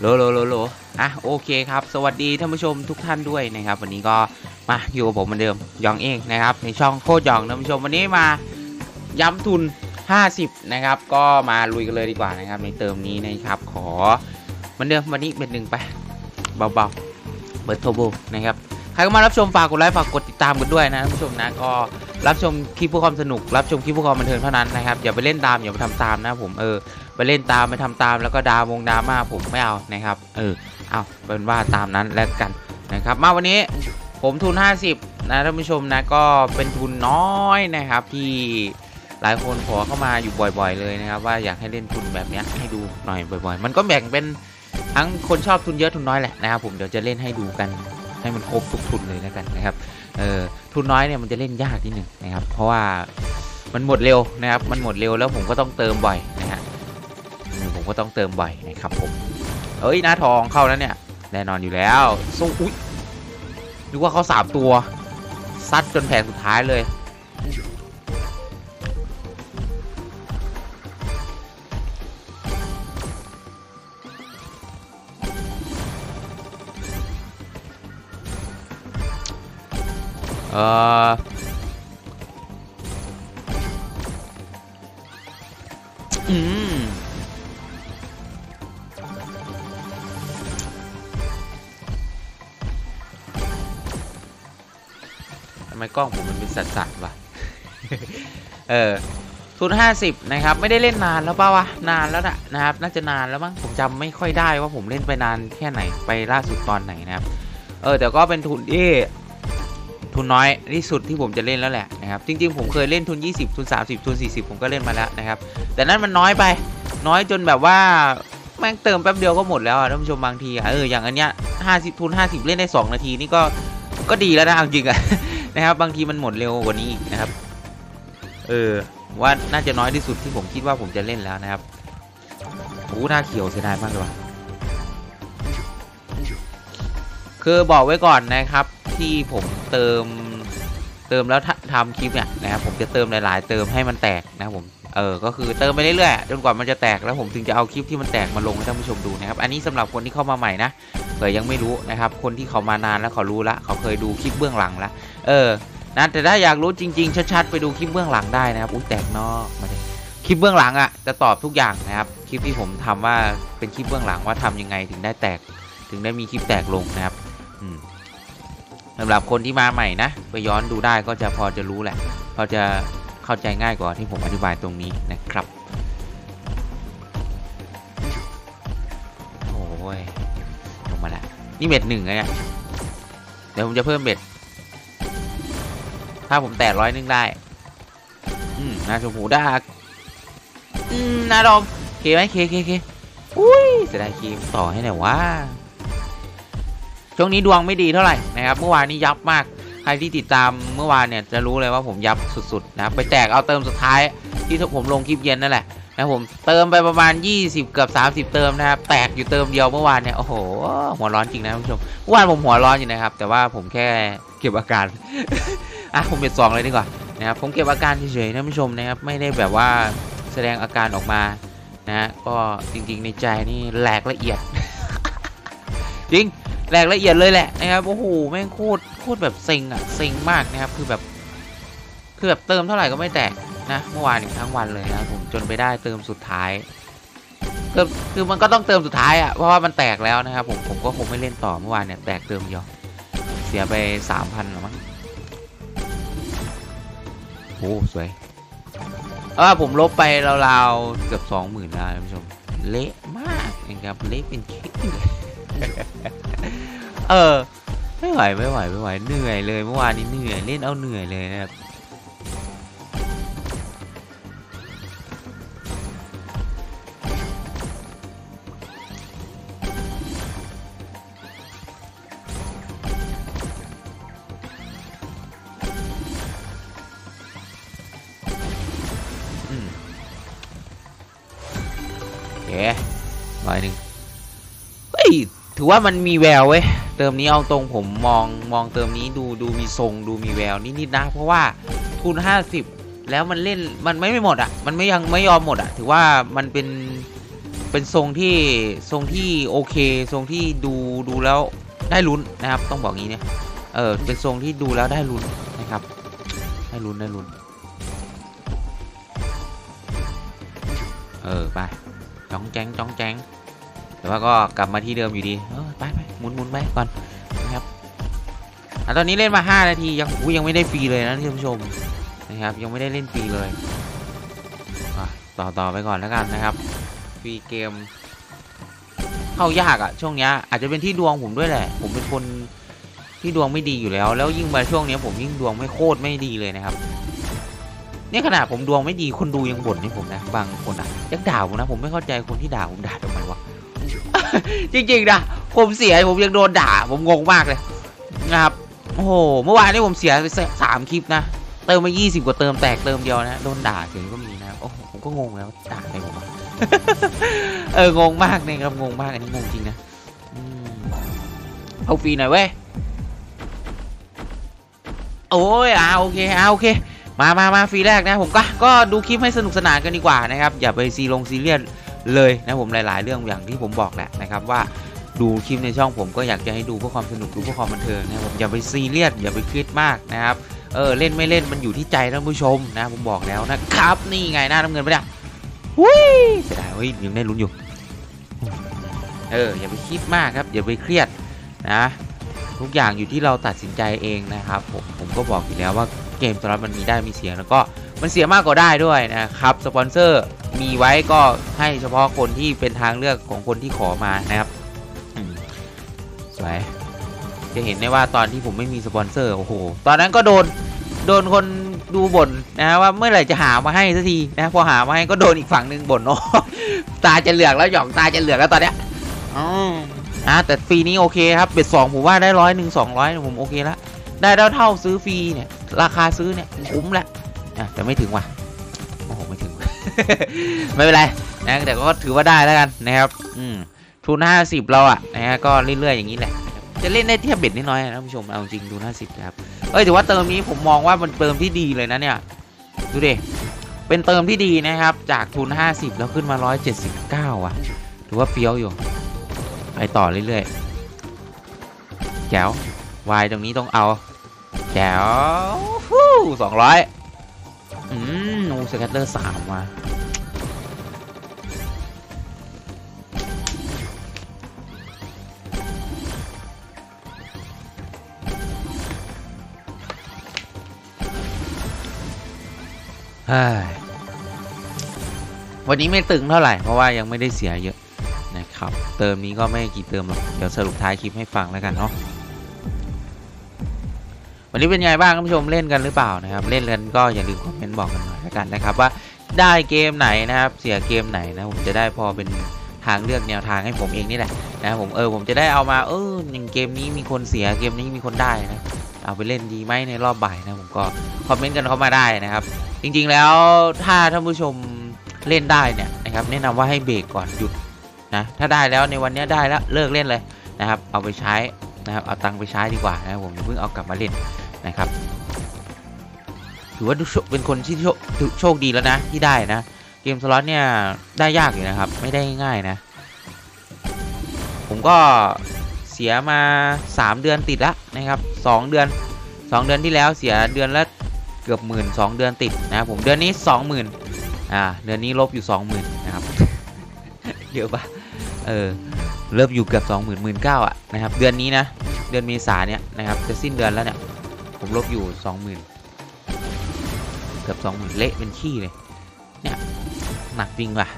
โหลอ่ะโอเคครับสวัสดีท่านผู้ชมทุกท่านด้วยนะครับวันนี้ก็มาอยู่กับผมเหมือนเดิมยองเองนะครับในช่องโคตรยองท่านผู้ชมวันนี้มาย้ำทุน50นะครับก็มาลุยกันเลยดีกว่านะครับในเติมนี้นะครับขอเหมือนเดิมวันนี้เป็นหนึ่งไปเบาๆเบิร์ตโทโบนะครับใครก็มารับชมฝากกดไลค์ฝากกดติดตามกันด้วยนะท่านผู้ชมนะก็รับชมคลิปเพื่อความสนุกรับชมคลิปเพื่อความบันเทิงเท่านั้นนะครับอย่าไปเล่นตามอย่าไปทำตามนะผมไปเล่นตามไปทำตามแล้วก็ดาวงดราม่าผมไม่เอานะครับเอาเป็นว่าตามนั้นแล้วกันนะครับมาวันนี้ผมทุน50นะท่านผู้ชมนะก็เป็นทุนน้อยนะครับที่หลายคนขอเข้ามาอยู่บ่อยๆเลยนะครับว่าอยากให้เล่นทุนแบบนี้ให้ดูหน่อยบ่อยๆมันก็แบ่งเป็นทั้งคนชอบทุนเยอะทุนน้อยแหละนะครับผมเดี๋ยวจะเล่นให้ดูกันให้มันครบทุกทุนเลยแล้วกันนะครับทุนน้อยเนี่ยมันจะเล่นยากนิดหนึ่งนะครับเพราะว่ามันหมดเร็วนะครับมันหมดเร็วแล้วผมก็ต้องเติมบ่อยนะฮะผมก็ต้องเติมบ่อยนะครับผมเอ้ยหน้าทองเข้าแล้วเนี่ยแน่นอนอยู่แล้วสู้อุ๊ยนึกว่าเขา3ตัวซัดจนแผงสุดท้ายเลยทำไมกล้องผมมันเป็นสัตว์วะ ทุน50นะครับไม่ได้เล่นนานแล้วป่าววะนานแล้วนะครับน่าจะนานแล้วมั้งผมจำไม่ค่อยได้ว่าผมเล่นไปนานแค่ไหนไปล่าสุดตอนไหนนะครับแต่ก็เป็นทุนที่น้อยที่สุดที่ผมจะเล่นแล้วแหละนะครับจริงๆผมเคยเล่นทุน20ทุน30ทุน40ผมก็เล่นมาแล้วนะครับแต่นั้นมันน้อยไปน้อยจนแบบว่าแม่งเติมแป๊บเดียวก็หมดแล้วท่านผู้ชมบางทีอย่างอันเนี้ย50ทุน50เล่นได้2นาทีนี่ก็ดีแล้วนะจริงๆนะครับบางทีมันหมดเร็วกว่านี้อีกนะครับว่าน่าจะน้อยที่สุดที่ผมคิดว่าผมจะเล่นแล้วนะครับโอ้หน้าเขียวเสียดายมากเลยว่ะคือบอกไว้ก่อนนะครับที่ผมเติมแล้วทำคลิปเนี่ยนะครับผมจะเติมหลายๆเติมให้มันแตกนะครับผมก็คือเติมไปเรื่อยๆจนกว่ามันจะแตกแล้วผมถึงจะเอาคลิปที่มันแตกมาลงให้ท่านผู้ชมดูนะครับอันนี้สำหรับคนที่เข้ามาใหม่นะเผื่อยังไม่รู้นะครับคนที่เขามานานแล้วเขารู้ละเขาเคยดูคลิปเบื้องหลังละนะแต่ถ้าอยากรู้จริงๆชัดๆไปดูคลิปเบื้องหลังได้นะครับอุ้ยแตกนอกมาเลยคลิปเบื้องหลังอ่ะจะตอบทุกอย่างนะครับคลิปที่ผมทำว่าเป็นคลิปเบื้องหลังว่าทำยังไงถึงได้แตกถึงได้มีคลิปแตกลงนะครับสำหรับคนที่มาใหม่นะไปย้อนดูได้ก็จะพอจะรู้แหละพอจะเข้าใจง่ายกว่าที่ผมอธิบายตรงนี้นะครับโอ้ยลงมาละนี่เบ็ดหนึ่งนะเนี่ยเดี๋ยวผมจะเพิ่มเบ็ดถ้าผมแตะ100ได้นาชมพูได้นาดอมเคไหมเคอุ้ยเสียดายคีมต่อให้หน่อยว่าช่วงนี้ดวงไม่ดีเท่าไหร่นะครับเมื่อวานนี้ยับมากใครที่ติดตามเมื่อวานเนี่ยจะรู้เลยว่าผมยับสุดๆนะไปแจกเอาเติมสุดท้ายที่ผมลงคลิปเย็นนั่นแหละนะผมเติมไปประมาณ20เกือบ30เติมนะครับแตกอยู่เติมเดียวเมื่อวานเนี่ยโอ้โหหัวร้อนจริงนะท่านผู้ชมเมื่อวานผมหัวร้อนอยู่นะครับแต่ว่าผมแค่เก็บอาการอ่ะผมเบ็ด2เลยดีกว่านะครับผมเก็บอาการเฉยๆนะท่านผู้ชมนะครับไม่ได้แบบว่าแสดงอาการออกมานะก็จริงๆในใจนี่แหลกละเอียดจริงแหลกละเอียดเลยแหละนะครับโอ้โหแม่งโคตรแบบเซ็งอ่ะเซ็งมากนะครับคือแบบเติมเท่าไหร่ก็ไม่แตกนะเมื่อวานเนี่ยทั้งวันเลยนะผมจนไปได้เติมสุดท้ายคือมันก็ต้องเติมสุดท้ายอ่ะเพราะว่ามันแตกแล้วนะครับผมก็คงไม่เล่นต่อเมื่อวานเนี่ยแตกเติมเดียวเสียไป 3,000 หรอมั้งโอ้สวยผมลบไปราวๆเกือบ 20,000 แล้วท่านผู้ชมเละมากนะครับเละเป็นเค้กไม่ไหวเหนื่อยเลยเมื่อวานนี้เหนื่อยเล่นเอาเหนื่อยเลยนะครับ100เฮ้ยถือว่ามันมีแววเว้ยเติมนี้เอาตรงผมมองเติมนี้ดูมีทรงดูมีแววนิดๆนะเพราะว่าทุน50แล้วมันเล่นมันไม่หมดอ่ะมันไม่ยอมหมดอ่ะถือว่ามันเป็น เป็นทรงที่โอเคทรงที่ดูแล้วได้ลุ้นนะครับต้องบอกงี้เนี่ยเป็นทรงที่ดูแล้วได้ลุ้นนะครับได้ลุ้นไปจ้องแจ้งแต่ว่าก็กลับมาที่เดิมอยู่ดีไปหมุนไปก่อนนะครับตอนนี้เล่นมา5นาทียังไม่ได้ฟรีเลยนะท่านผู้ชมนะครับยังไม่ได้เล่นฟรีเลยต่อไปก่อนแล้วกันนะครับฟรีเกมเข้ายากอะช่วงนี้อาจจะเป็นที่ดวงผมด้วยแหละผมเป็นคนที่ดวงไม่ดีอยู่แล้วยิ่งมาช่วงนี้ผมยิ่งดวงไม่โคตรไม่ดีเลยนะครับนี่ขนาดผมดวงไม่ดีคนดูยังบ่นให้ผมนะบางคนนะยังด่าผมนะผมไม่เข้าใจคนที่ด่าผมด่าทำไมวะ จริงๆนะผมเสียผมยังโดนด่าผมงงมากเลยนะครับโอ้โหเมื่อวานนี้ผมเสียไป3คลิปนะเติมมา20กว่าเติมแตกเติมเดียวนะโดนด่าเฉยก็มีนะโอ้ผมก็งงแล้วด่าอะไรผม งงมากเนี่ยครับงงมากอันนี้งงจริงนะเอาฟรีหน่อยเว้ยโอ้ยโอเคมาฟรีแรกนะผมก็ดูคลิปให้สนุกสนานกันดีกว่านะครับอย่าไปซีเรียสเลยนะผมหลายๆเรื่องอย่างที่ผมบอกแหละนะครับว่าดูคลิปในช่องผมก็อยากจะให้ดูเพื่อความสนุกดูเพื่อความบันเทิงนะผมอย่าไปซีเรียสอย่าไปเครียดมากนะครับเล่นไม่เล่นมันอยู่ที่ใจท่านผู้ชมนะผมบอกแล้วนะครับนี่ไงหน้าน้ำเงินไปเนี่ยหุ้ยเสียดายยังได้ลุ้นอยู่อย่าไปคิดมากครับอย่าไปเครียดนะทุกอย่างอยู่ที่เราตัดสินใจเองนะครับผมก็บอกอยู่แล้วว่าเกมสล็อตมันมีได้มีเสียแล้วก็มันเสียมากกว่าได้ด้วยนะครับสปอนเซอร์มีไว้ก็ให้เฉพาะคนที่เป็นทางเลือกของคนที่ขอมานะครับสวยจะเห็นได้ว่าตอนที่ผมไม่มีสปอนเซอร์โอ้โหตอนนั้นก็โดนคนดูบ่นนะว่าเมื่อไหร่จะหามาให้สักทีนะพอหามาให้ก็โดนอีกฝั่งหนึ่งบ่นตาจะเหลือกแล้วหยองตาจะเหลือกแล้วตอนเนี้ยแต่ฟรีนี้โอเคครับเบ็ด2ผมว่าได้100 200ผมโอเคละได้เท่าซื้อฟรีเนี่ยราคาซื้อเนี่ยคุ้มละแต่ไม่ถึงว่ะโอ้โหไม่ถึง ไม่เป็นไรนะแต่ก็ถือว่าได้แล้วกันนะครับทุน50เราอะนะฮะก็เรื่อยๆอย่างนี้แหละจะเล่นได้เทียบเบ็ดนิดน้อยนะผู้ชมเอาจริงดู50นะครับแต่ว่าเติมนี้ผมมองว่ามันเติมที่ดีเลยนะเนี่ยดูดิเป็นเติมที่ดีนะครับจากทุน50แล้วขึ้นมา179ว่ะถือว่าเฟี้ยวอยู่ไปต่อเรื่อยๆแจ๋ววายตรงนี้ต้องเอาแจ๋วฟู้200นูสแคตเตอร์3มาวันนี้ไม่ตึงเท่าไหร่เพราะว่ายังไม่ได้เสียเยอะนะครับเติมนี้ก็ไม่กี่เติมหรอกเดี๋ยวสรุปท้ายคลิปให้ฟังแล้วกันเนาะวันนี้เป็นไงบ้างท่านผู้ชมเล่นกันหรือเปล่านะครับเล่นกันก็อย่าลืมคอมเมนต์บอกกันหน่อยแล้วกันนะครับว่าได้เกมไหนนะครับเสียเกมไหนนะผมจะได้พอเป็นทางเลือกแนวทางให้ผมเองนี่แหละนะผมผมจะได้เอามาอย่างเกมนี้มีคนเสียเกมนี้มีคนได้นะเอาไปเล่นดีไหมในรอบบ่ายนะผมก็คอมเมนต์กันเข้ามาได้นะครับจริงๆแล้วถ้าท่านผู้ชมเล่นได้เนี่ยนะครับแนะนำว่าให้เบรกก่อนหยุดนะถ้าได้แล้วในวันนี้ได้แล้วเลิกเล่นเลยนะครับเอาไปใช้นะครับเอาตังค์ไปใช้ดีกว่านะผมเพิ่งเอากลับมาเล่นนะครับถือว่าเป็นคนที่โชคดีแล้วนะที่ได้นะเกมสล็อตเนี่ยได้ยากอยู่นะครับไม่ได้ง่ายนะผมก็เสียมา3เดือนติดละนะครับ2เดือนที่แล้วเสียเดือนละเกือบ10,0002เดือนติดนะครับผมเดือนนี้ 20,000 เดือนนี้ลบอยู่ 20,000 นะครับ เยอะปะเริ่มอยู่เกือบ 20,000 19,000 อ่ะนะครับเดือนนี้นะเดือนเมษาเนี่ยนะครับจะสิ้นเดือนแล้วเนี่ยผมลบอยู่ 20,000 เกือบ 20,000 เละเป็นขี้เลยเนี่ยหนักจริงว่ะ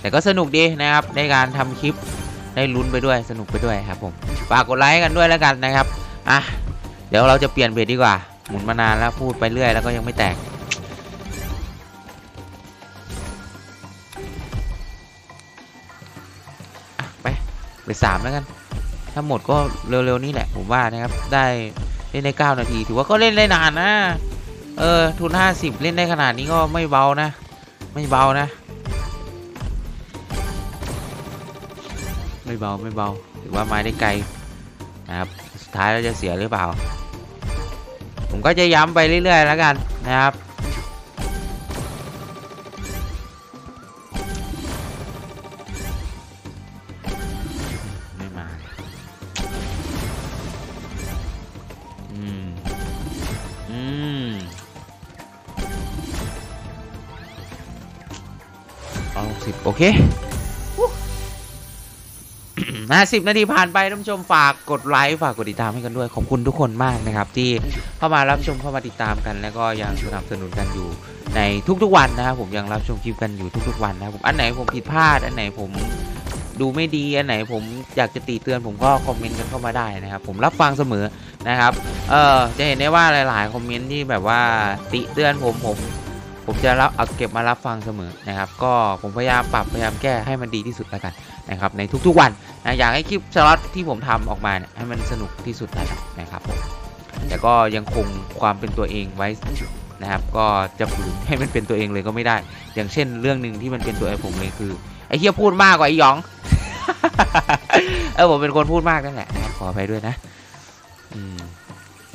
แต่ก็สนุกดีนะครับในการทำคลิปได้ลุ้นไปด้วยสนุกไปด้วยครับผมฝากกดไลค์กันด้วยแล้วกันนะครับเดี๋ยวเราจะเปลี่ยนเบ็ดดีกว่าหมุนมานานแล้วพูดไปเรื่อยแล้วก็ยังไม่แตกไป3แล้วกันถ้าหมดก็เร็วๆนี้แหละผมว่านะครับได้เล่นได้9นาทีถือว่าก็เล่นได้นานนะทุน50เล่นได้ขนาดนี้ก็ไม่เบานะไม่เบาถือว่ามาได้ไกลนะครับสุดท้ายเราจะเสียหรือเปล่าผมก็จะย้ำไปเรื่อยๆแล้วกันนะครับ โอเค 50 นาทีผ่านไปท่านผู้ชมฝากกดไลค์ฝากกดติดตามให้กันด้วยขอบคุณทุกคนมากนะครับที่เข้ามารับชมเข้ามาติดตามกันแล้วก็ยังสนับสนุนกันอยู่ในทุกๆวันนะครับผมยังรับชมคลิปกันอยู่ทุกๆวันนะครับผมอันไหนผมผิดพลาดอันไหนผมดูไม่ดีอันไหนผมอยากจะติเตือนผมก็คอมเมนต์กันเข้ามาได้นะครับผมรับฟังเสมอนะครับจะเห็นได้ว่าหลายๆคอมเมนต์ที่แบบว่าติเตือนผมจะรับเอาเก็บมารับฟังเสมอนะครับก็ผมพยายามปรับพยายามแก้ให้มันดีที่สุดแล้วกันนะครับในทุกๆวันนะอยากให้คลิปสล็อตที่ผมทำออกมาเนี่ยให้มันสนุกที่สุดนะครับผมแต่ก็ยังคงความเป็นตัวเองไว้นะครับก็จะฝืนให้มันเป็นตัวเองเลยก็ไม่ได้อย่างเช่นเรื่องหนึ่งที่มันเป็นตัวผมเลยคือไอ้เหี้ยพูดมากกว่าไอ้หยองผมเป็นคนพูดมากนั่นแหละขออภัยด้วยนะ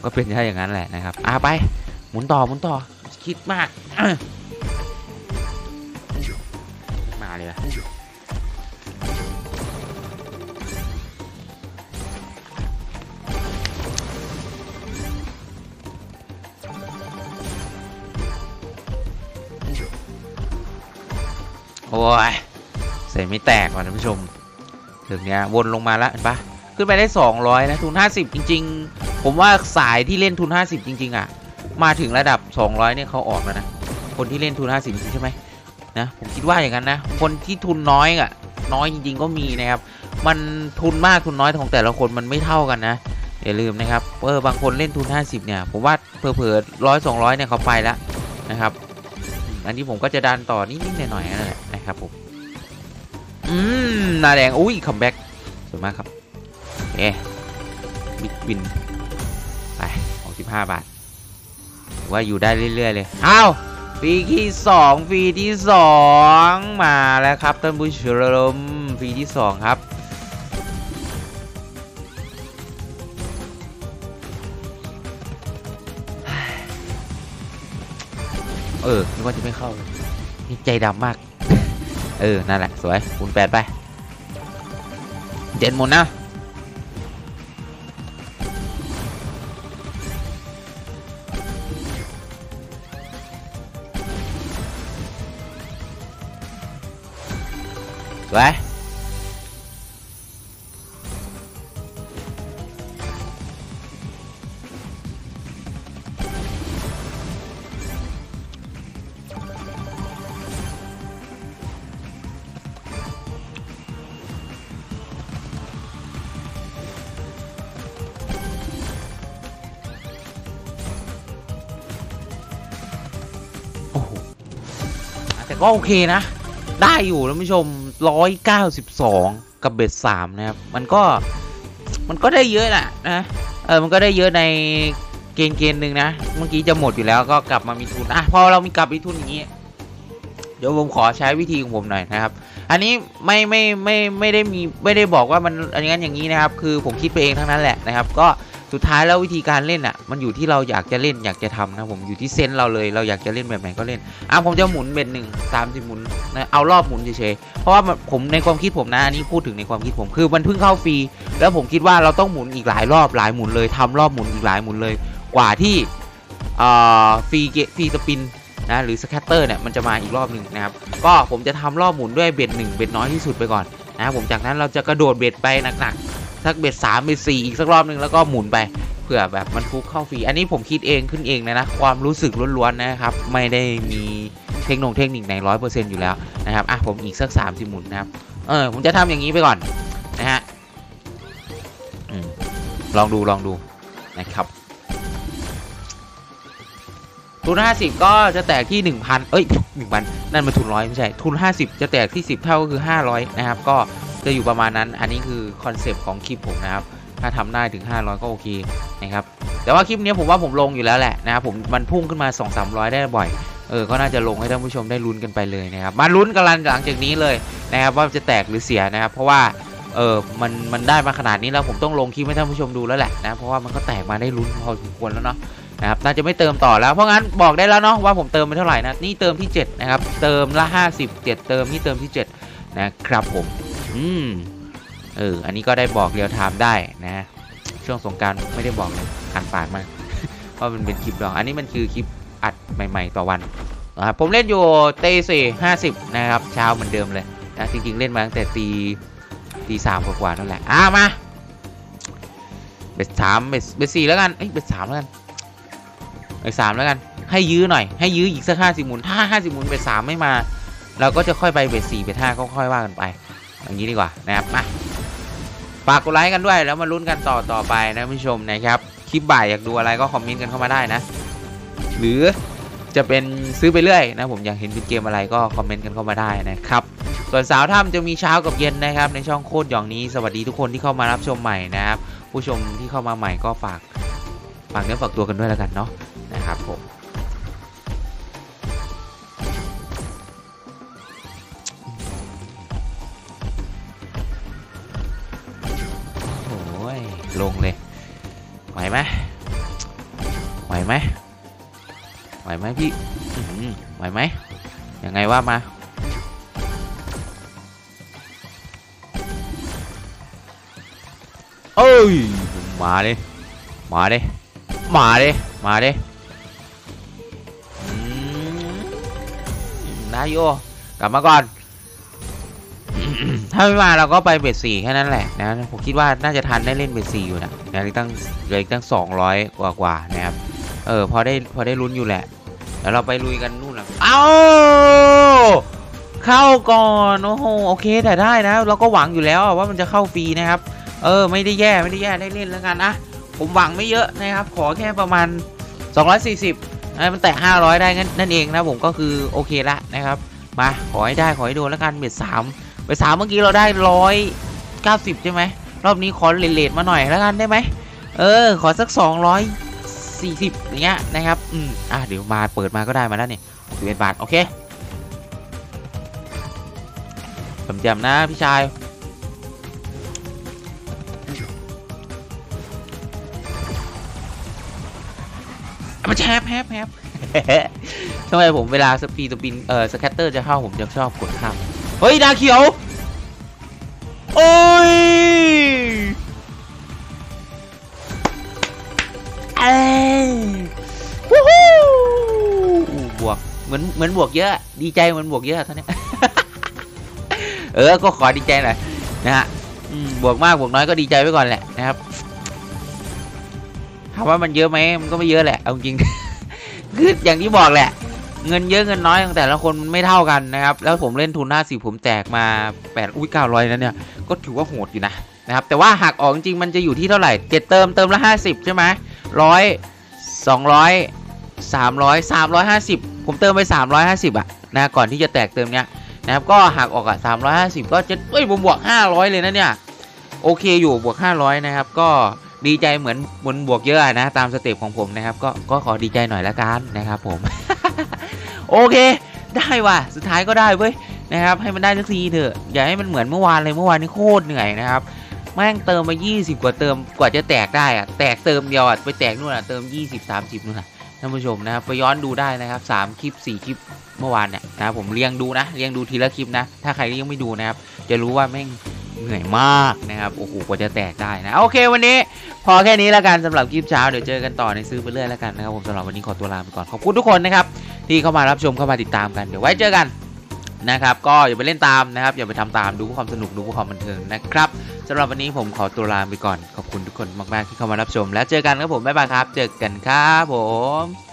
ก็เป็นแค่อย่างนั้นแหละนะครับไปหมุนต่อหมุนต่อคิดมากมาเลยนะโอ้ยเสยไม่แตกว่ะท่านผู้ชมถึงเนี้ยวนลงมาแล้วเห็นปะขึ้นไปได้200นะทุน50จริงๆผมว่าสายที่เล่นทุน50จริงๆอ่ะมาถึงระดับ200เนี่ยเขาออกแล้วนะคนที่เล่นทุน50ใช่ไหมนะผมคิดว่าอย่างนั้นนะคนที่ทุนน้อยอ่ะน้อยจริงๆก็มีนะครับมันทุนมากทุนน้อยของแต่ละคนมันไม่เท่ากันนะอย่าลืมนะครับบางคนเล่นทุน50เนี่ยผมว่าเผลอๆ100-200เนี่ยเขาไปแล้วนะครับอันนี้ผมก็จะดันต่อนิดๆหน่อยๆนั่นแหละนะครับผมนาแดงอุ้ยคัมแบ็กสวยมากครับบิ๊กวินไป65 บาทว่าอยู่ได้เรื่อยๆเลยอ้าวฟรีที่2ฟรีที่2มาแล้วครับท่านผู้ชมฟรีที่2ครับนึกว่าจะไม่เข้านี่ใจดำมากนั่นแหละสวยคูณ8ไป7 หมุนนะสวยก็โอเคนะได้อยู่ท่านผู้ชม192กับเบ็ด3นะครับมันก็ได้เยอะแหละนะมันก็ได้เยอะในเกณฑ์หนึ่งนะเมื่อกี้จะหมดอยู่แล้วก็กลับมามีทุนพอเรามีกลับมีทุนอย่างนี้เดี๋ยวผมขอใช้วิธีของผมหน่อยนะครับอันนี้ไม่ได้บอกว่ามันอย่างนั้นอย่างนี้นะครับคือผมคิดไปเองทั้งนั้นแหละนะครับก็สุดท้ายแล้ววิธีการเล่นอ่ะมันอยู่ที่เราอยากจะเล่นอยากจะทำนะผมอยู่ที่เซนส์เราเลยเราอยากจะเล่นแบบไหนก็เล่นผมจะหมุนเบ็ด1 30หมุนนะเอารอบหมุนเฉยๆเพราะว่าผมในความคิดผมนะอันนี้พูดถึงในความคิดผมคือมันเพิ่งเข้าฟรีแล้วผมคิดว่าเราต้องหมุนอีกหลายรอบหลายหมุนเลยทำรอบหมุนอีกหลายหมุนเลยกว่าที่ฟรีสปินนะหรือสแคตเตอร์เนี่ยมันจะมาอีกรอบหนึ่งนะครับก็ผมจะทำรอบหมุนด้วยเบ็ด1เบ็ดน้อยที่สุดไปก่อนนะผมจากนั้นเราจะกระโดดเบ็ดไปหนักๆสักเบ็ด3เบ็ด4อีกสักรอบหนึ่งแล้วก็หมุนไปเผื่อแบบมันฟุกเข้าฟรีอันนี้ผมคิดเองขึ้นเองนะความรู้สึกล้วนๆนะครับไม่ได้มีเทคนิคใน100%อยู่แล้วนะครับผมอีกสัก30หมุนนะครับผมจะทำอย่างนี้ไปก่อนนะฮะลองดูนะครับทุน50ก็จะแตกที่ 1,000 1,000นั่นมันทุน100ไม่ใช่ทุน50จะแตกที่10 เท่าก็คือ500นะครับก็จะอยู่ประมาณนั้นอันนี้คือคอนเซปต์ของคลิปผมนะครับถ้าทำได้ถึง500ก็โอเคนะครับแต่ว่าคลิปนี้ผมว่าผมลงอยู่แล้วแหละนะครับผมมันพุ่งขึ้นมา 200-300 ได้บ่อยก็น่าจะลงให้ท่านผู้ชมได้ลุ้นกันไปเลยนะครับมาลุ้นกันหลังจากนี้เลยนะครับว่าจะแตกหรือเสียนะครับเพราะว่ามันได้มาขนาดนี้แล้วผมต้องลงคลิปให้ท่านผู้ชมดูแล้วแหละนะเพราะว่ามันก็แตกมาได้ลุ้นพอสมควรแล้วเนาะนะครับน่าจะไม่เติมต่อแล้วเพราะงั้นบอกได้แล้วเนาะว่าผมเติมไปเท่าไหร่นะนี่เติมที่7นะครับเติมละ57เติมนี่เติมที่7นะครับผมอันนี้ก็ได้บอกเรียลไทม์ได้นะช่วงสงกรานต์ไม่ได้บอกเลยอ่านปากมากเพราะมันเป็นคลิปลองอันนี้มันคือคลิปอัดใหม่ๆต่อวันนะครับผมเล่นอยู่ตี 4:50 นะครับเช้าเหมือนเดิมเลย จริงๆเล่นมาตั้งแต่ตี 3กว่านั่นแหละมาเบ็ด3เบ็ด 4แล้วกันเบ็ด 3แล้วกันเบ็ด 3แล้วกันให้ยื้อหน่อยให้ยื้ออีกสัก50หมุนถ้า50หมุนเบ็ด 3ไม่มาเราก็จะค่อยไปเบ็ด 4เบ็ด 5ก็ค่อยว่ากันไปอย่างนี้ดีกว่านะครับมาฝากกดไลค์กันด้วยแล้วมาลุ้นกันต่อไปนะผู้ชมนะครับคลิปบ่ายอยากดูอะไรก็คอมเมนต์กันเข้ามาได้นะหรือจะเป็นซื้อไปเรื่อยนะผมอยากเห็นเป็นเกมอะไรก็คอมเมนต์กันเข้ามาได้นะครับส่วนสาวถ้ำจะมีเช้ากับเย็นนะครับในช่องโคตรหยองนี้สวัสดีทุกคนที่เข้ามารับชมใหม่นะครับผู้ชมที่เข้ามาใหม่ก็ฝากเนื้อฝากตัวกันด้วยแล้วกันเนาะนะครับผมลงเลยไหวไหมไหวไหมไหวไหมพี่ไหวไหมยังไงว่ามาเอ้ยมาดิมาดิมาดิมาดิได้โยกลับมาก่อนถ้าไม่มาเราก็ไปเบ็ด 4แค่นั้นแหละนะผมคิดว่าน่าจะทันได้เล่นเบ็ด 4อยู่นะเหลือตั้ง200กว่านะครับพอได้ลุ้นอยู่แหละแล้วเราไปลุยกันนู่นนะเอ้าเข้าก่อนโอ้โหโอเคแต่ได้นะเราก็หวังอยู่แล้วว่ามันจะเข้าฟรีนะครับไม่ได้แย่ได้เล่นแล้วกันนะผมหวังไม่เยอะนะครับขอแค่ประมาณ240มันแตะ500ได้นั่นเองนะผมก็คือโอเคละนะครับมาขอให้ได้ขอให้โดนแล้วกันเบ็ด 3เบ็ด 3เมื่อกี้เราได้190ใช่ไหมรอบนี้ขอเลทมาหน่อยแล้วกันได้ไหมขอสัก240อย่างเงี้ยนะครับเดี๋ยวมาเปิดมาก็ได้มาแล้วเนี่ย11 บาทโอเคจำๆนะพี่ชายมาแชร์แฮปทำไมผมเวลาสแคตเตอร์จะเข้าผมจะชอบกดข้ามเฮ้ยดาเขียวโอ้ยวู้ฮู้บวกเหมือนบวกเยอะดีใจเหมือนบวกเยอะเท่านี้ก็ขอดีใจหน่อยนะฮะบวกมากบวกน้อยก็ดีใจไว้ก่อนแหละนะครับถามว่ามันเยอะไหมมันก็ไม่เยอะแหละเอาจริงคืออย่างที่บอกแหละเงินเยอะเงินน้อยของแต่ละคนไม่เท่ากันนะครับแล้วผมเล่นทุน50ผมแจกมา8 900นั้นเนี่ยก็ถือว่าโหดอยู่นะครับแต่ว่าหากออกจริงมันจะอยู่ที่เท่าไหร่เติมละ50ใช่ไหม100 200 300 350ผมเติมไป350อ่ะนะก่อนที่จะแตกเติมเนี้ยนะครับก็หากออกอ่ะ350ก็จะผมบวก500เลยนะเนี่ยโอเคอยู่บวก500นะครับก็ดีใจเหมือนบวกเยอะนะตามสเต็ปของผมนะครับก็ขอดีใจหน่อยละกันนะครับผมโอเคได้ว่ะสุดท้ายก็ได้เว้ยนะครับให้มันได้สักทีเถอะอย่าให้มันเหมือนเมื่อวานเลยเมื่อวานนี้โคตรเหนื่อยนะครับแม่งเติมมา20กว่าเติมกว่าจะแตกได้อะแตกเติมเดียวอะไปแตกนู่นอะเติม20 30นู่นอะท่านผู้ชมนะครับไปย้อนดูได้นะครับ3คลิป4คลิปเมื่อวานเนี่ยนะผมเรียงดูนะเรียงดูทีละคลิปนะถ้าใครยังไม่ดูนะครับจะรู้ว่าแม่งเหนื่อยมากนะครับโอ้โหกว่าจะแตกได้นะโอเควันนี้พอแค่นี้ละกันสำหรับคลิปเช้าเดี๋ยวเจอกันต่อในซื้อไปเรื่อยละกันนะครับผมสำหรับวันนี้ขอตัวลาไปก่อนขอบคุณทุกคนนะครับที่เข้ามารับชมเข้ามาติดตามกันเดี๋ยวไว้เจอกันนะครับก็อย่าไปเล่นตามนะครับอย่าไปทำตามดูเพื่อความสนุกดูเพื่อความบันเทิงนะครับสำหรับวันนี้ผมขอตัวลาไปก่อนขอบคุณทุกคนมากๆที่เข้ามารับชมและเจอกันครับผมบ๊ายบายครับเจอกันครับผม